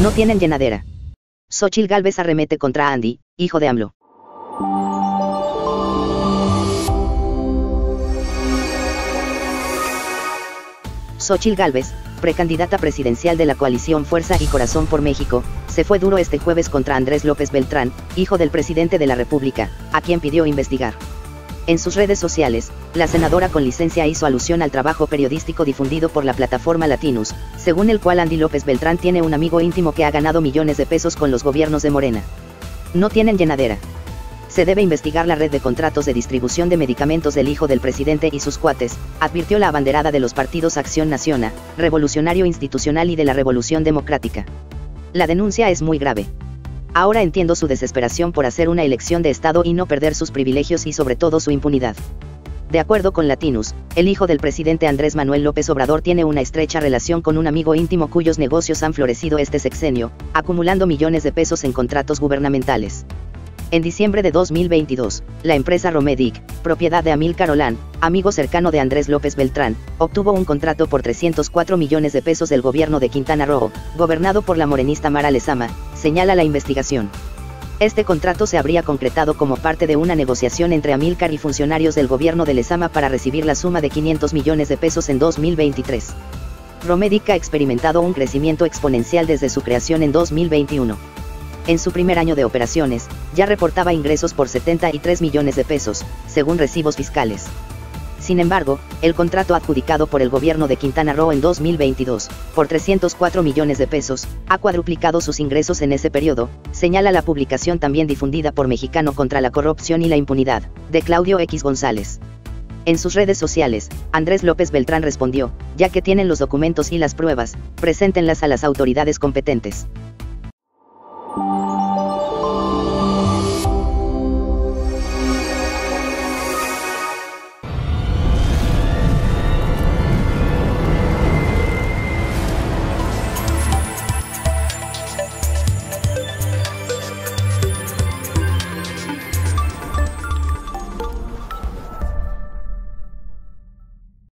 No tienen llenadera. Xóchitl Gálvez arremete contra Andy, hijo de AMLO. Xóchitl Gálvez, precandidata presidencial de la Coalición Fuerza y Corazón por México, se fue duro este jueves contra Andrés López Beltrán, hijo del presidente de la República, a quien pidió investigar. En sus redes sociales, la senadora con licencia hizo alusión al trabajo periodístico difundido por la plataforma Latinus, según el cual Andy López Beltrán tiene un amigo íntimo que ha ganado millones de pesos con los gobiernos de Morena. No tienen llenadera. Se debe investigar la red de contratos de distribución de medicamentos del hijo del presidente y sus cuates, advirtió la abanderada de los partidos Acción Nacional, Revolucionario Institucional y de la Revolución Democrática. La denuncia es muy grave. Ahora entiendo su desesperación por hacer una elección de Estado y no perder sus privilegios y sobre todo su impunidad. De acuerdo con Latinus, el hijo del presidente Andrés Manuel López Obrador tiene una estrecha relación con un amigo íntimo cuyos negocios han florecido este sexenio, acumulando millones de pesos en contratos gubernamentales. En diciembre de 2022, la empresa Romedic, propiedad de Amílcar Olán, amigo cercano de Andrés López Beltrán, obtuvo un contrato por 304 millones de pesos del gobierno de Quintana Roo, gobernado por la morenista Mara Lezama, señala la investigación. Este contrato se habría concretado como parte de una negociación entre Amílcar y funcionarios del gobierno de Lezama para recibir la suma de 500 millones de pesos en 2023. Romedic ha experimentado un crecimiento exponencial desde su creación en 2021. En su primer año de operaciones, ya reportaba ingresos por 73 millones de pesos, según recibos fiscales. Sin embargo, el contrato adjudicado por el gobierno de Quintana Roo en 2022, por 304 millones de pesos, ha cuadruplicado sus ingresos en ese periodo, señala la publicación también difundida por Mexicano contra la corrupción y la impunidad, de Claudio X. González. En sus redes sociales, Andrés López Beltrán respondió, ya que tienen los documentos y las pruebas, preséntenlas a las autoridades competentes.